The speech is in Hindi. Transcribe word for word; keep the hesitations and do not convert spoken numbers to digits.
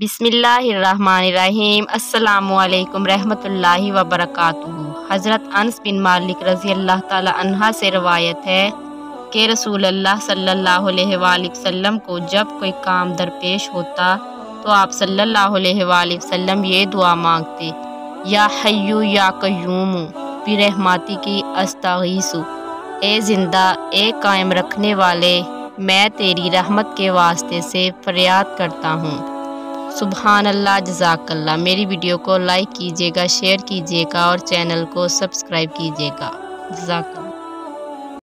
बिस्मिल्लाहिर्रहमानिर्रहीम। अस्सलामु अलैकुम रहमतुल्लाहि व बरकातु। हज़रत अनस बिन मालिक रज़ी अल्लाह ताला अन्हा से रवायत है कि रसूल अल्लाह सल्लल्लाहु अलैहि वसल्लम को जब कोई काम दरपेश होता तो आप सल्लल्लाहु अलैहि वसल्लम ये दुआ मांगते, या हय्यू या कय्यूम बिरहमती की अस्तगीसु, ए जिंदा ए कायम रखने वाले मैं तेरी रहमत के वास्ते से फरियाद करता हूँ। सुबहानल्लाह, जज़ाकल्लाह। मेरी वीडियो को लाइक कीजिएगा, शेयर कीजिएगा और चैनल को सब्सक्राइब कीजिएगा। जज़ाकल्लाह।